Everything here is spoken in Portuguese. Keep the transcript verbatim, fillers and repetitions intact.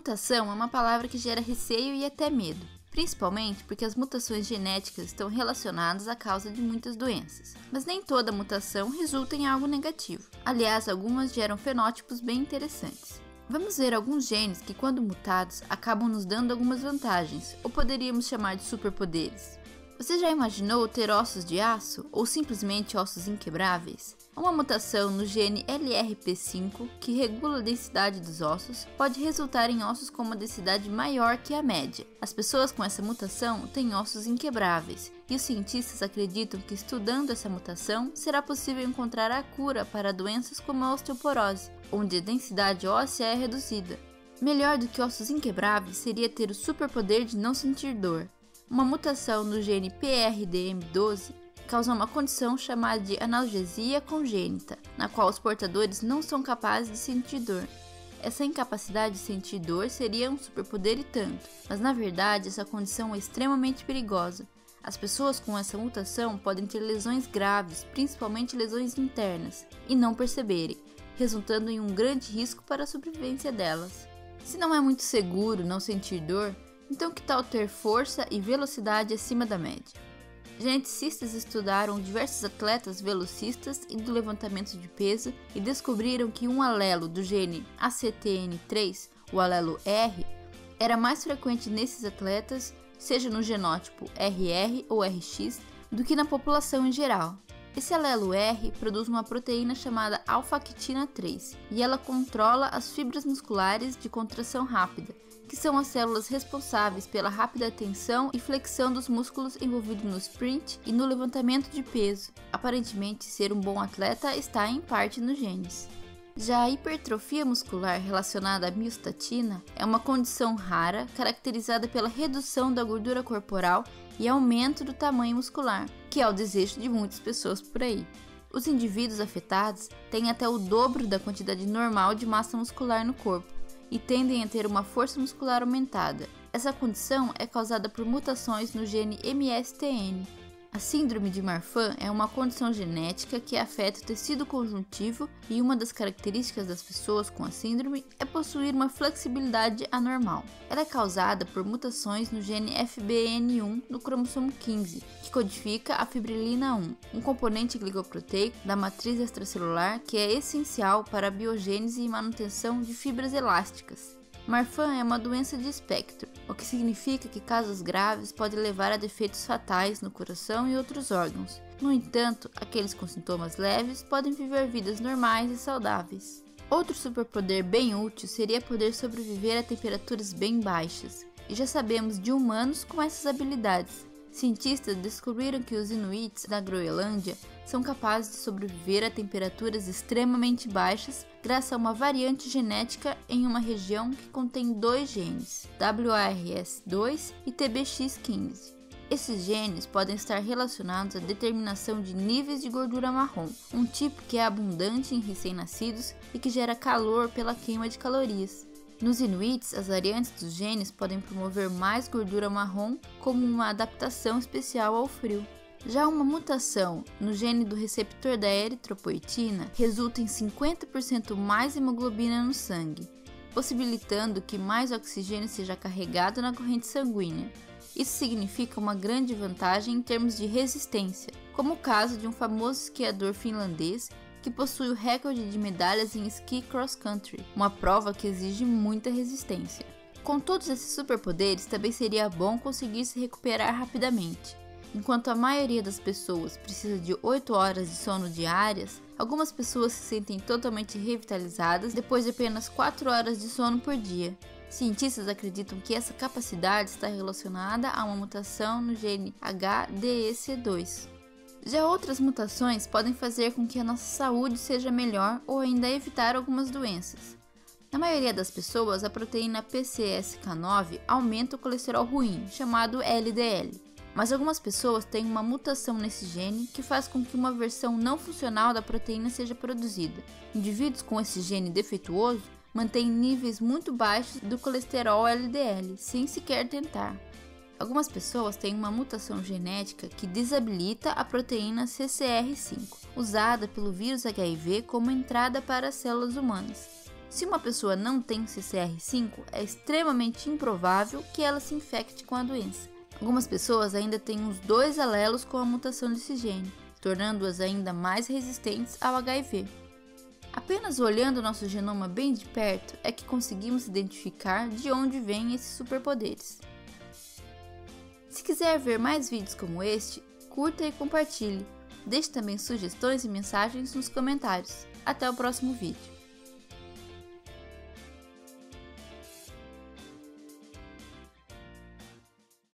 Mutação é uma palavra que gera receio e até medo, principalmente porque as mutações genéticas estão relacionadas à causa de muitas doenças, mas nem toda mutação resulta em algo negativo. Aliás, algumas geram fenótipos bem interessantes. Vamos ver alguns genes que, quando mutados, acabam nos dando algumas vantagens, ou poderíamos chamar de superpoderes. Você já imaginou ter ossos de aço, ou simplesmente ossos inquebráveis? Uma mutação no gene L R P cinco, que regula a densidade dos ossos, pode resultar em ossos com uma densidade maior que a média. As pessoas com essa mutação têm ossos inquebráveis, e os cientistas acreditam que, estudando essa mutação, será possível encontrar a cura para doenças como a osteoporose, onde a densidade óssea é reduzida. Melhor do que ossos inquebráveis seria ter o superpoder de não sentir dor. Uma mutação no gene P R D M doze causa uma condição chamada de analgesia congênita, na qual os portadores não são capazes de sentir dor. Essa incapacidade de sentir dor seria um superpoder e tanto, mas na verdade essa condição é extremamente perigosa. As pessoas com essa mutação podem ter lesões graves, principalmente lesões internas, e não perceberem, resultando em um grande risco para a sobrevivência delas. Se não é muito seguro não sentir dor, então que tal ter força e velocidade acima da média? Geneticistas estudaram diversos atletas velocistas e do levantamento de peso e descobriram que um alelo do gene A C T N três, o alelo R, era mais frequente nesses atletas, seja no genótipo R R ou R X, do que na população em geral. Esse alelo R produz uma proteína chamada alfa-actina três e ela controla as fibras musculares de contração rápida, que são as células responsáveis pela rápida tensão e flexão dos músculos envolvidos no sprint e no levantamento de peso. Aparentemente, ser um bom atleta está em parte nos genes. Já a hipertrofia muscular relacionada à miostatina é uma condição rara caracterizada pela redução da gordura corporal e aumento do tamanho muscular, que é o desejo de muitas pessoas por aí. Os indivíduos afetados têm até o dobro da quantidade normal de massa muscular no corpo e tendem a ter uma força muscular aumentada. Essa condição é causada por mutações no gene M S T N. A síndrome de Marfan é uma condição genética que afeta o tecido conjuntivo e uma das características das pessoas com a síndrome é possuir uma flexibilidade anormal. Ela é causada por mutações no gene F B N um no cromossomo quinze, que codifica a fibrilina um, um componente glicoproteico da matriz extracelular que é essencial para a biogênese e manutenção de fibras elásticas. Marfan é uma doença de espectro, o que significa que casos graves podem levar a defeitos fatais no coração e outros órgãos. No entanto, aqueles com sintomas leves podem viver vidas normais e saudáveis. Outro superpoder bem útil seria poder sobreviver a temperaturas bem baixas, e já sabemos de humanos com essas habilidades. Cientistas descobriram que os Inuits da Groenlândia são capazes de sobreviver a temperaturas extremamente baixas graças a uma variante genética em uma região que contém dois genes, W A R S dois e T B X quinze. Esses genes podem estar relacionados à determinação de níveis de gordura marrom, um tipo que é abundante em recém-nascidos e que gera calor pela queima de calorias. Nos Inuits, as variantes dos genes podem promover mais gordura marrom como uma adaptação especial ao frio. Já uma mutação no gene do receptor da eritropoietina resulta em cinquenta por cento mais hemoglobina no sangue, possibilitando que mais oxigênio seja carregado na corrente sanguínea. Isso significa uma grande vantagem em termos de resistência, como o caso de um famoso esquiador finlandês que possui o recorde de medalhas em esqui cross-country, uma prova que exige muita resistência. Com todos esses superpoderes, também seria bom conseguir se recuperar rapidamente. Enquanto a maioria das pessoas precisa de oito horas de sono diárias, algumas pessoas se sentem totalmente revitalizadas depois de apenas quatro horas de sono por dia. Cientistas acreditam que essa capacidade está relacionada a uma mutação no gene H D E C dois. Já outras mutações podem fazer com que a nossa saúde seja melhor ou ainda evitar algumas doenças. Na maioria das pessoas, a proteína P C S K nove aumenta o colesterol ruim, chamado L D L. Mas algumas pessoas têm uma mutação nesse gene que faz com que uma versão não funcional da proteína seja produzida. Indivíduos com esse gene defeituoso mantêm níveis muito baixos do colesterol L D L, sem sequer tentar. Algumas pessoas têm uma mutação genética que desabilita a proteína C C R cinco, usada pelo vírus H I V como entrada para as células humanas. Se uma pessoa não tem C C R cinco, é extremamente improvável que ela se infecte com a doença. Algumas pessoas ainda têm uns dois alelos com a mutação desse gene, tornando-as ainda mais resistentes ao H I V. Apenas olhando nosso genoma bem de perto é que conseguimos identificar de onde vêm esses superpoderes. Se quiser ver mais vídeos como este, curta e compartilhe. Deixe também sugestões e mensagens nos comentários. Até o próximo vídeo.